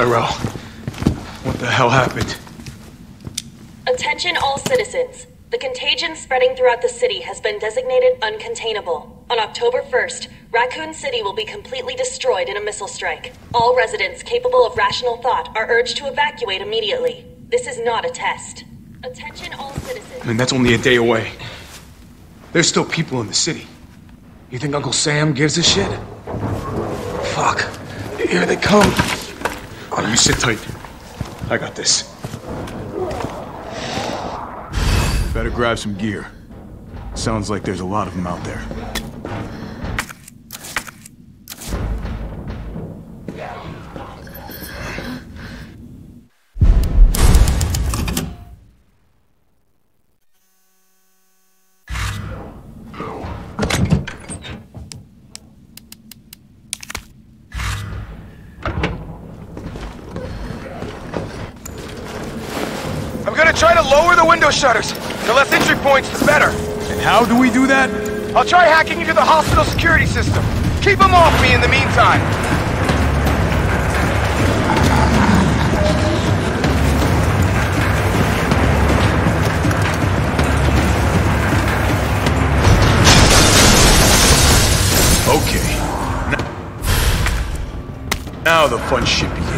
Tyrell. What the hell happened? Attention all citizens. The contagion spreading throughout the city has been designated uncontainable. On October 1st, Raccoon City will be completely destroyed in a missile strike. All residents capable of rational thought are urged to evacuate immediately. This is not a test. Attention all citizens. I mean, that's only a day away. There's still people in the city. You think Uncle Sam gives a shit? Fuck. Here they come. Oh, you sit tight. I got this. Better grab some gear. Sounds like there's a lot of them out there. I'm gonna try to lower the window shutters. The less entry points, the better. And how do we do that? I'll try hacking into the hospital security system. Keep them off me in the meantime. Okay. Now the fun shit begins.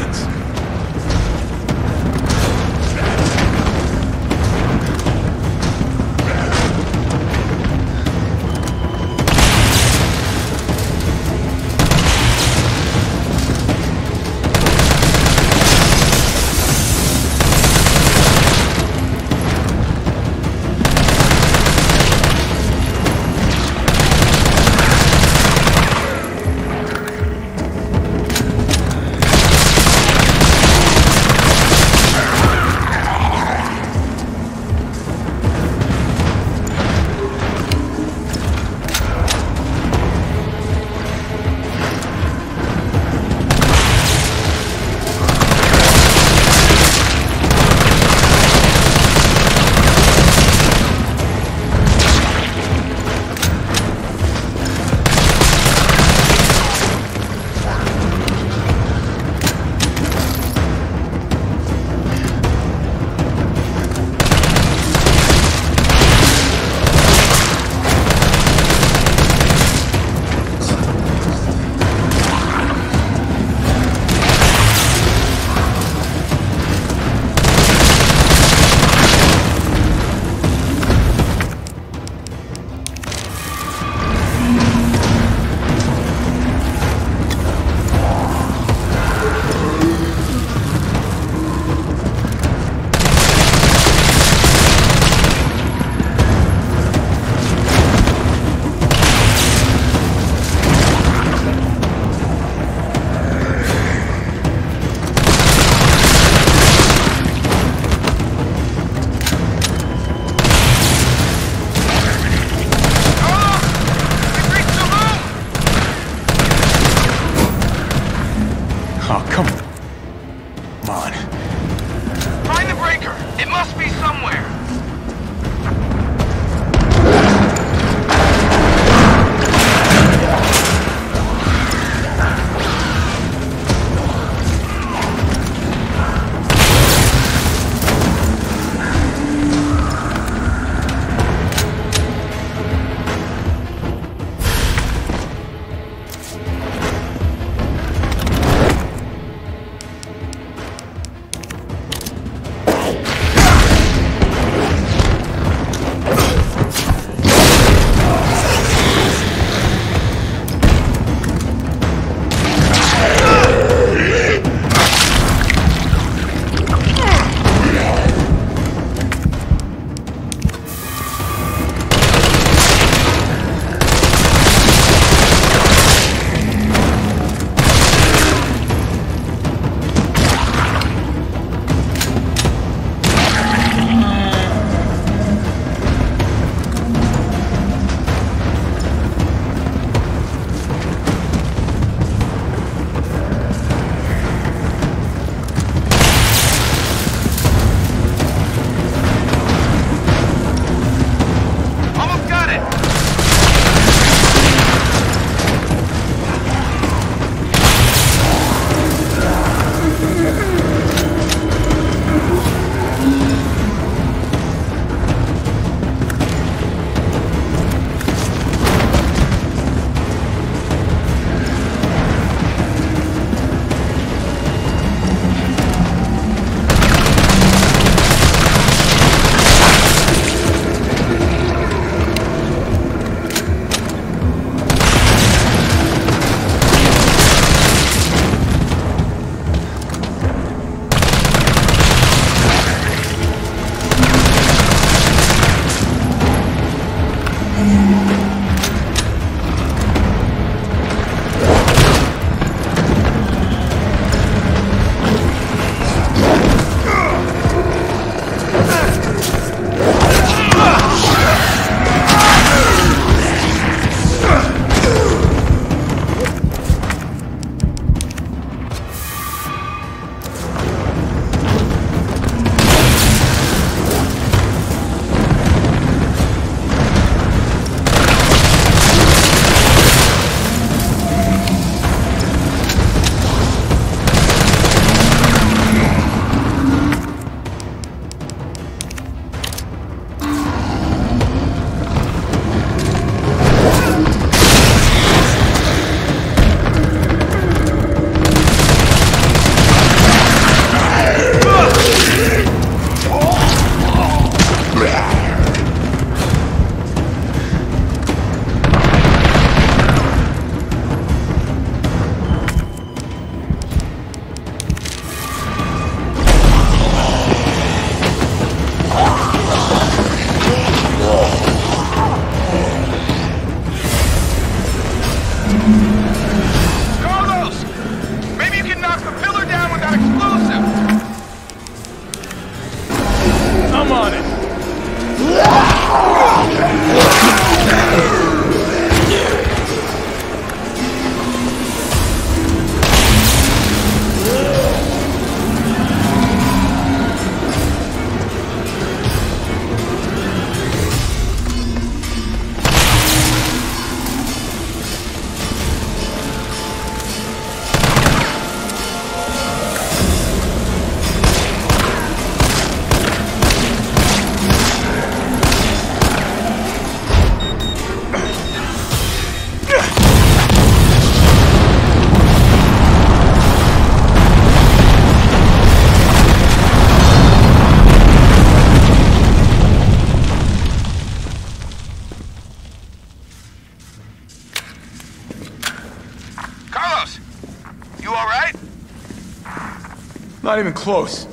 Not even close.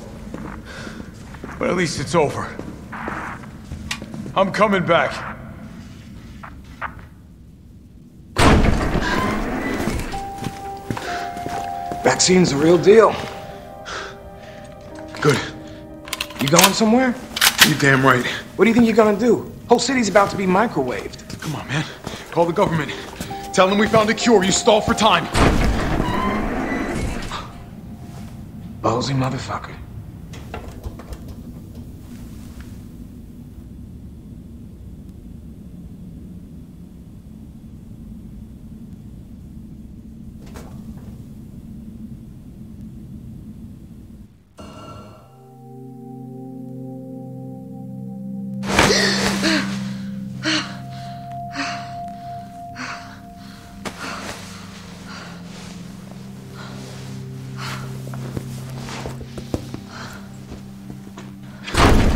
But at least it's over. I'm coming back. Vaccine's the real deal. Good. You going somewhere? You're damn right. What do you think you're gonna do? Whole city's about to be microwaved. Come on, man. Call the government. Tell them we found a cure. You stall for time. Ballsy motherfucker.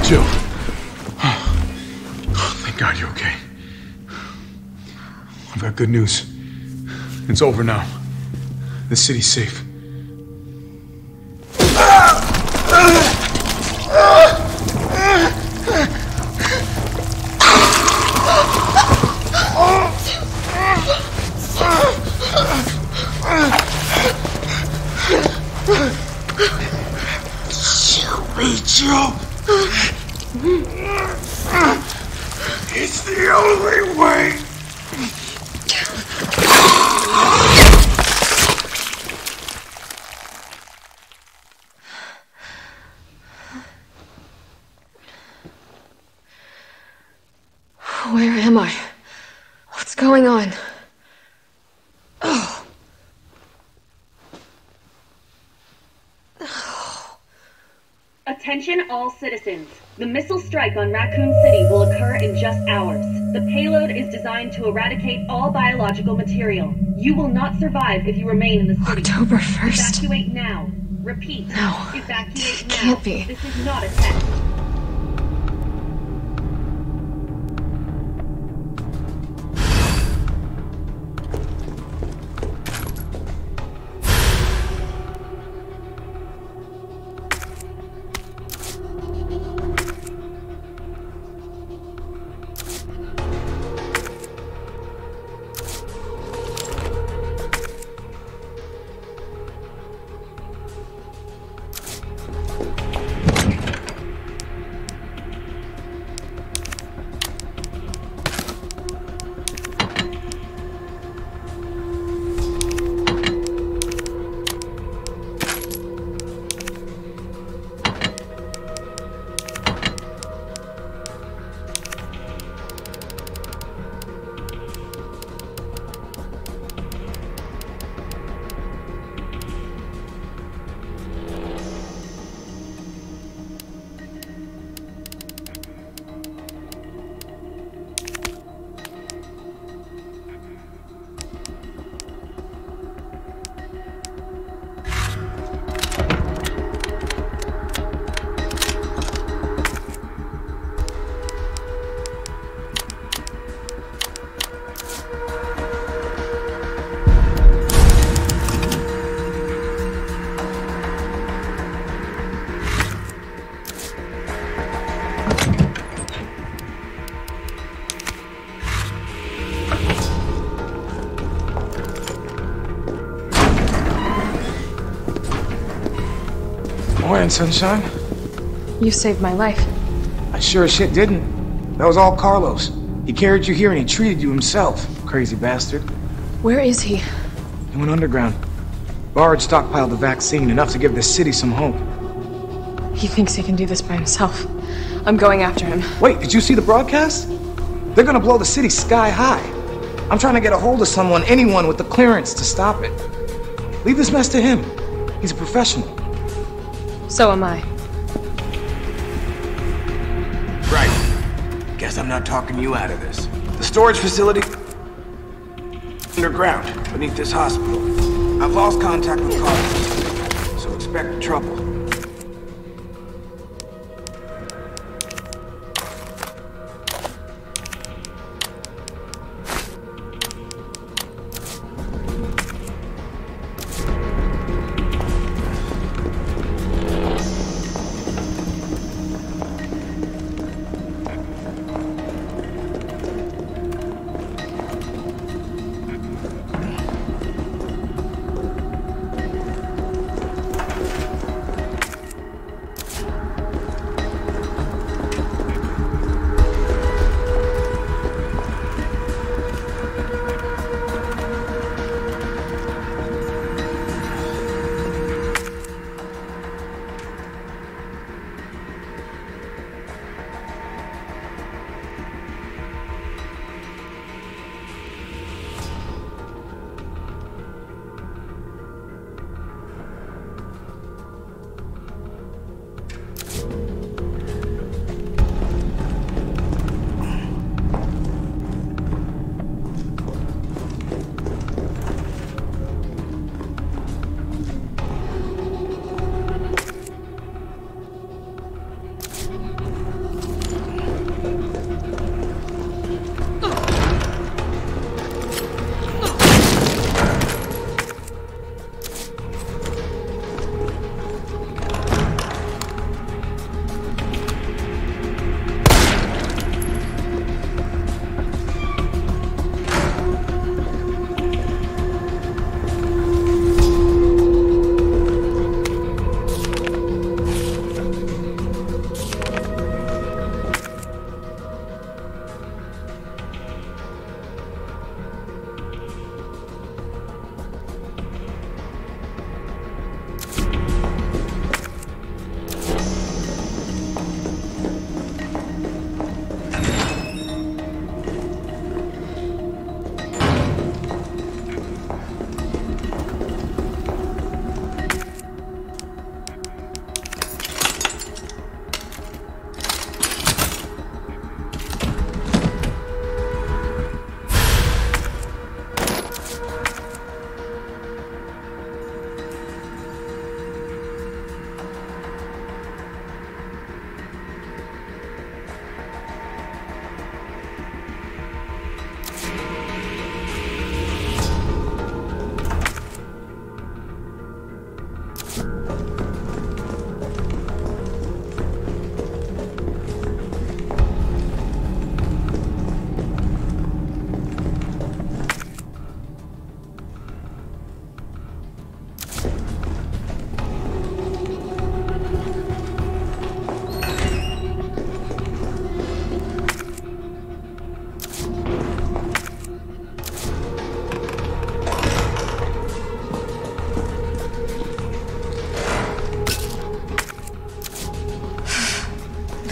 Jill. Oh, thank God you're okay. I've got good news. It's over now. The city's safe. Jill. It's the only way! Where am I? What's going on? Oh. Attention all citizens. The missile strike on Raccoon City will occur in just hours. The payload is designed to eradicate all biological material. You will not survive if you remain in the city. October 1st. Evacuate now. Repeat. No. Evacuate now. Can't be. This is not a test. Morning, sunshine. You saved my life. I sure as shit didn't. That was all Carlos. He carried you here and he treated you himself. Crazy bastard. Where is he? He went underground. Bard stockpiled the vaccine, enough to give this city some hope. He thinks he can do this by himself. I'm going after him. Wait, did you see the broadcast? They're gonna blow the city sky high. I'm trying to get a hold of someone, anyone with the clearance to stop it. Leave this mess to him. He's a professional. So am I. Right. Guess I'm not talking you out of this. The storage facility... underground, beneath this hospital. I've lost contact with Carlos, so expect trouble.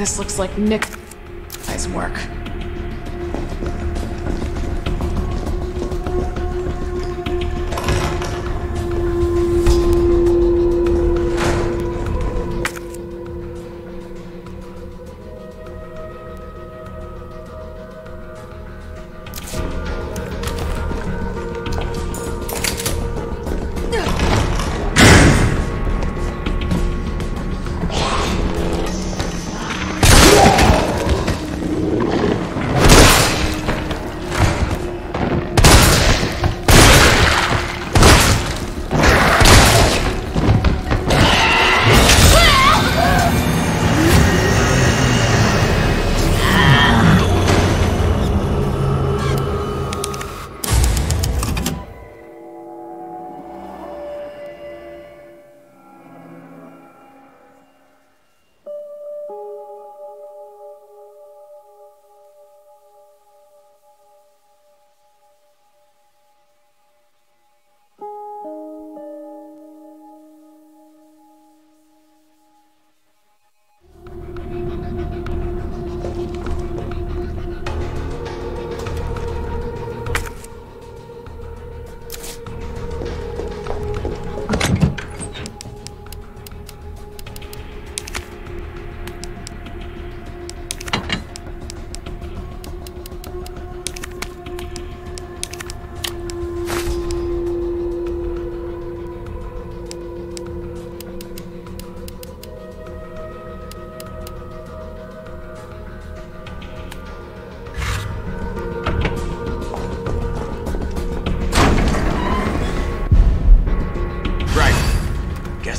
This looks like Nick's work.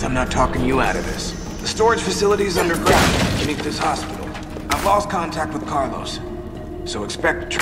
I'm not talking you out of this. The storage facility is underground, beneath this hospital. I've lost contact with Carlos, so expect...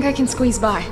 think I can squeeze by.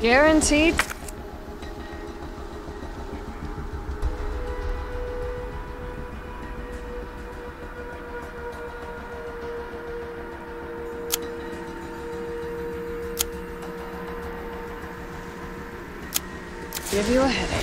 Guaranteed. Give you a headache.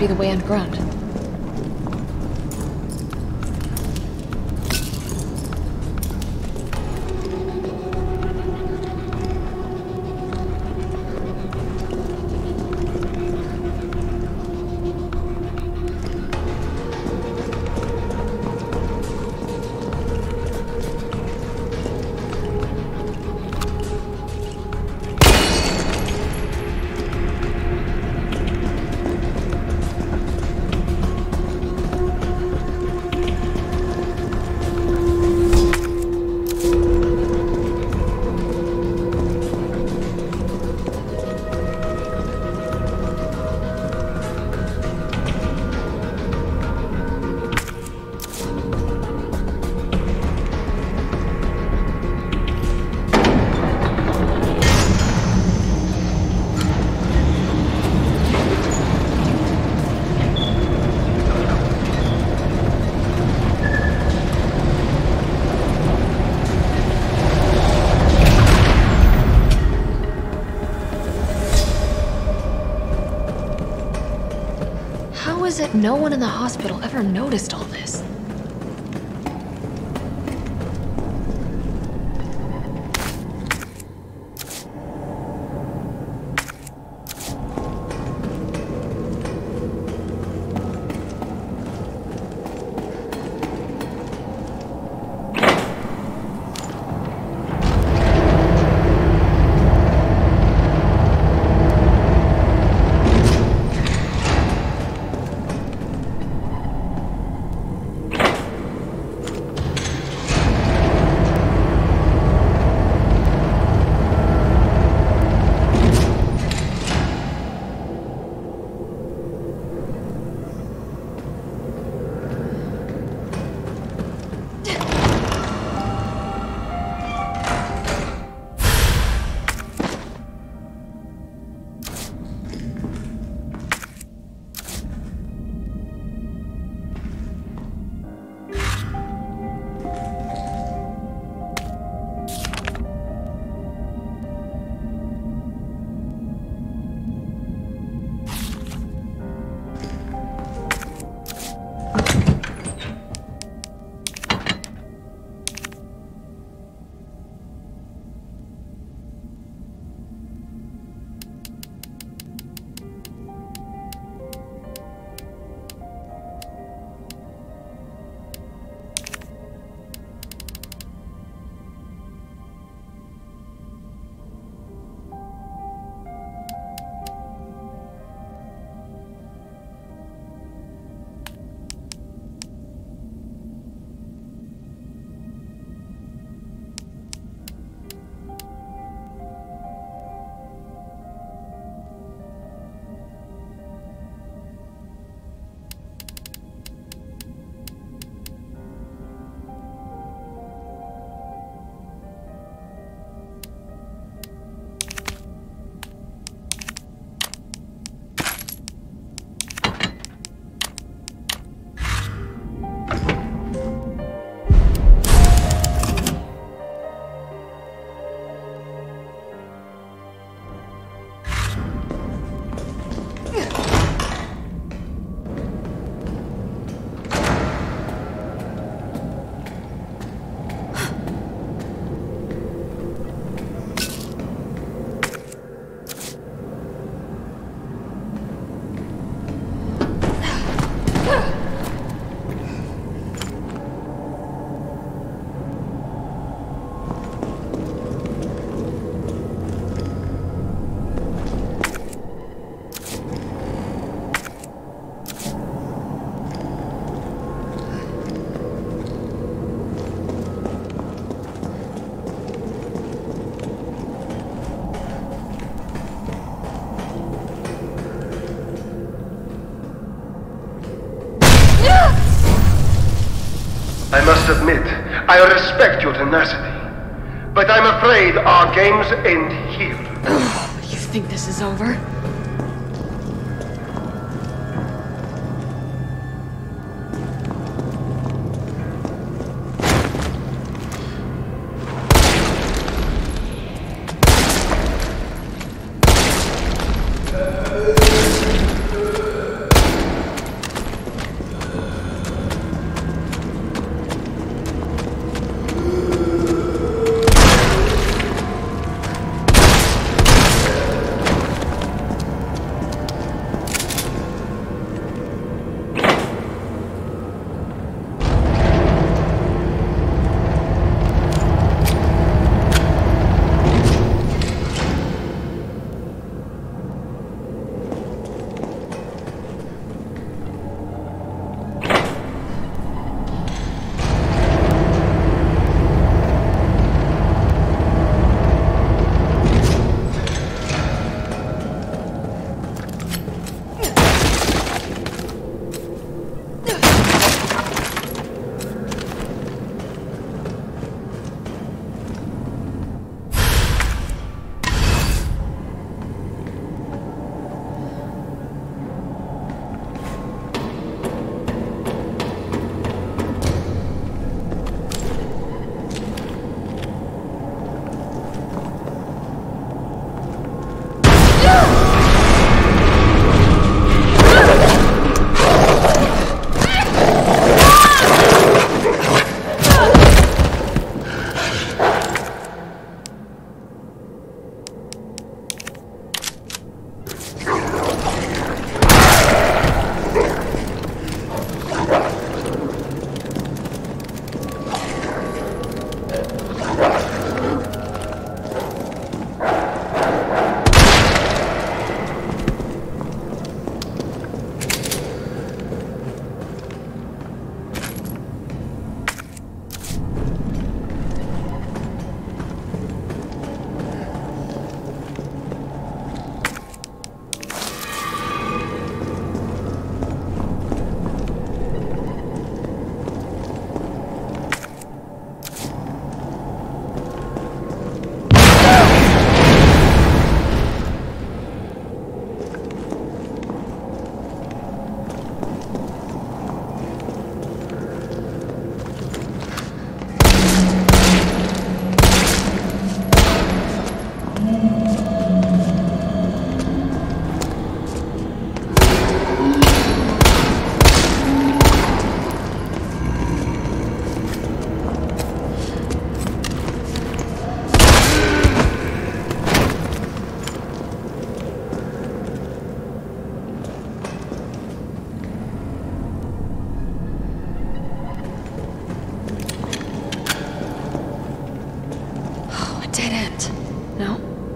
to be the way underground. That no one in the hospital ever noticed all this. I must admit, I respect your tenacity, but I'm afraid our games end here. You think this is over?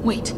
Wait.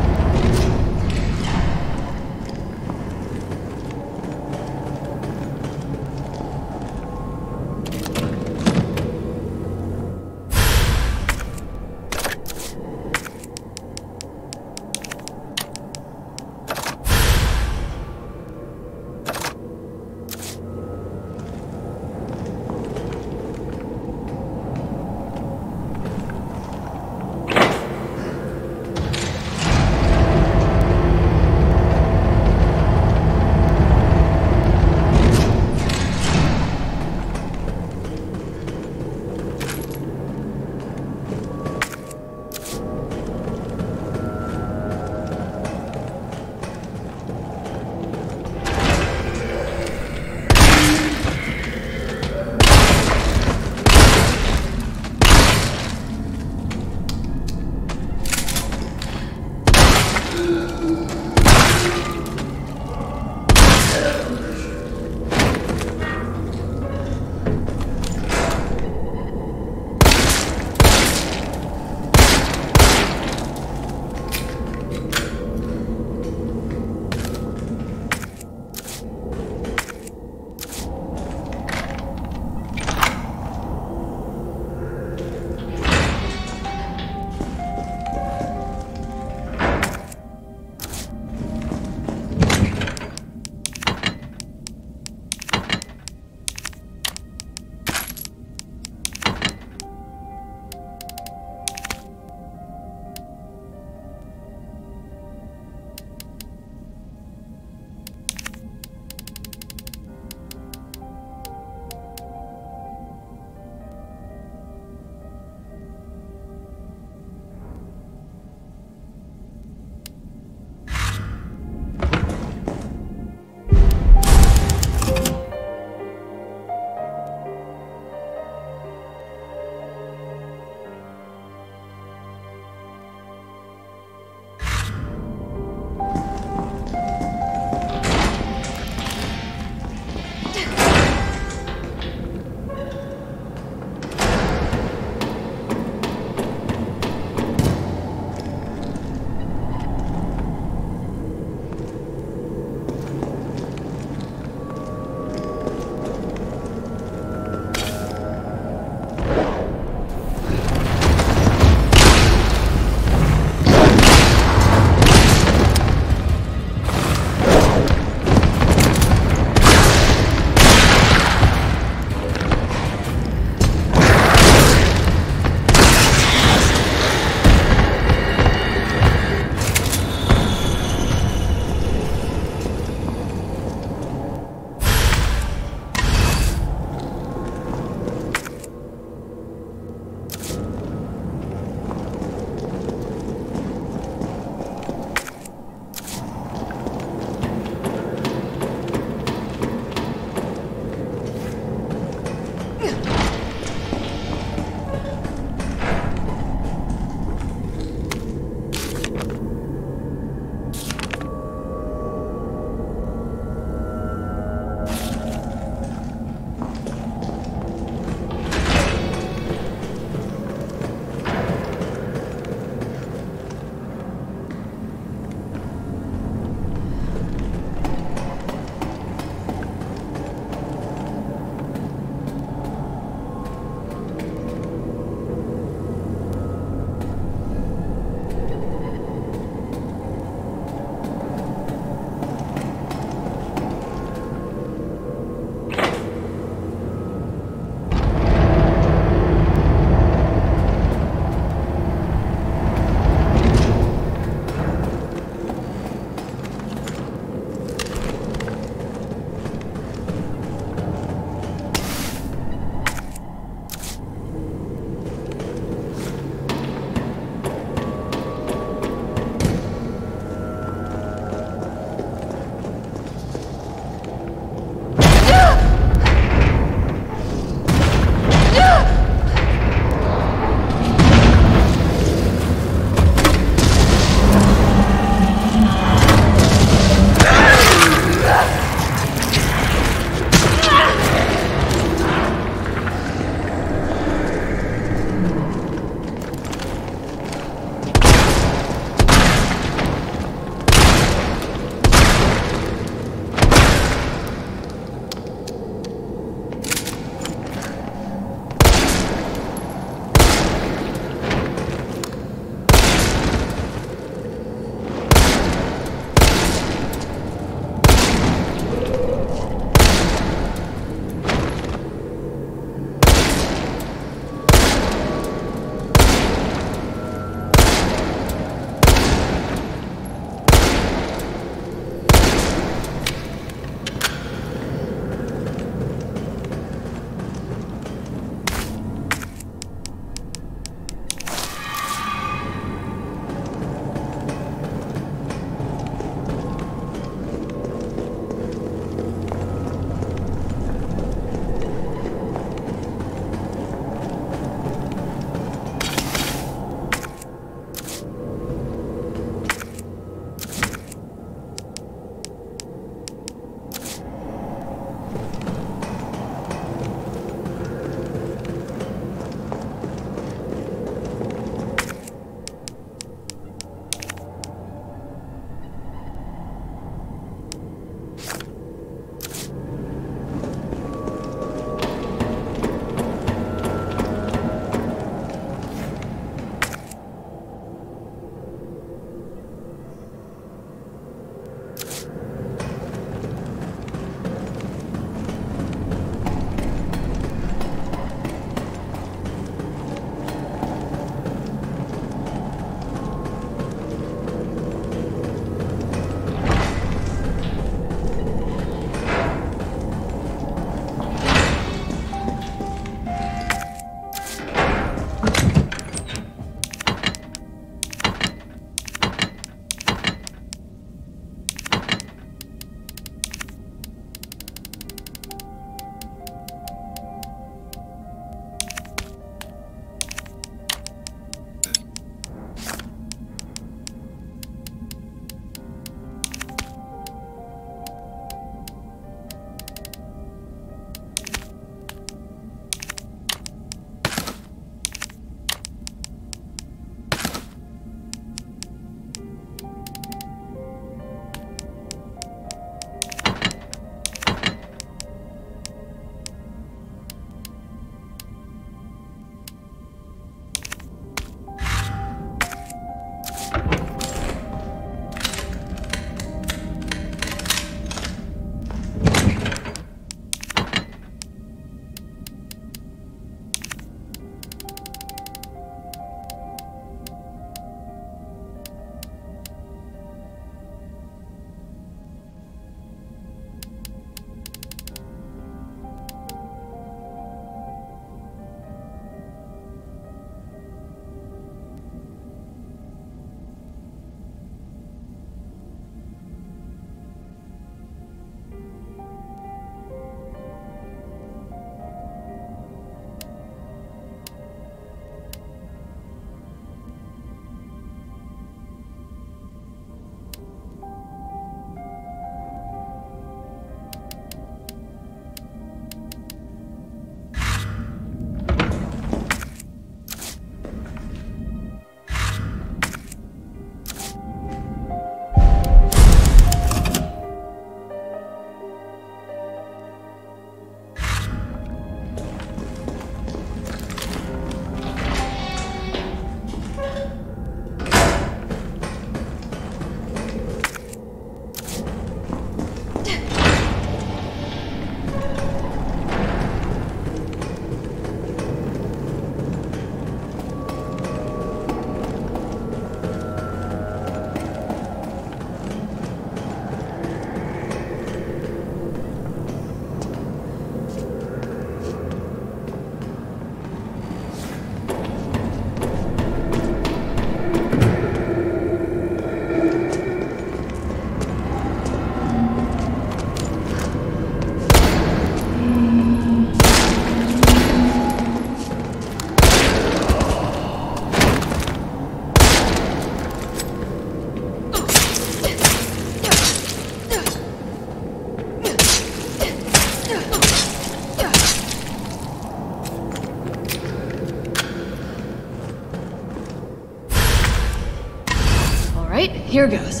right, here goes.